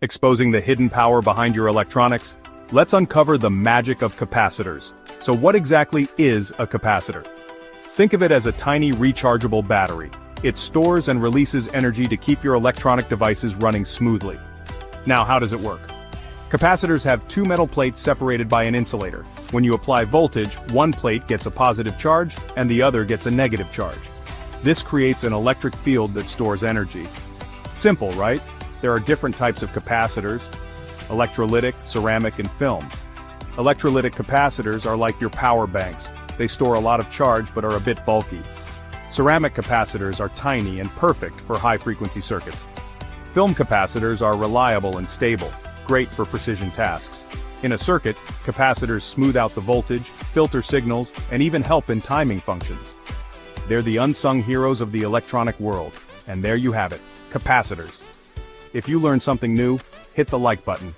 Exposing the hidden power behind your electronics? Let's uncover the magic of capacitors. So what exactly is a capacitor? Think of it as a tiny rechargeable battery. It stores and releases energy to keep your electronic devices running smoothly. Now, how does it work? Capacitors have two metal plates separated by an insulator. When you apply voltage, one plate gets a positive charge and the other gets a negative charge. This creates an electric field that stores energy. Simple, right? There are different types of capacitors: electrolytic, ceramic, and film. Electrolytic capacitors are like your power banks. They store a lot of charge but are a bit bulky. Ceramic capacitors are tiny and perfect for high-frequency circuits. Film capacitors are reliable and stable, great for precision tasks. In a circuit, capacitors smooth out the voltage, filter signals, and even help in timing functions. They're the unsung heroes of the electronic world. And there you have it, capacitors. If you learned something new, hit the like button.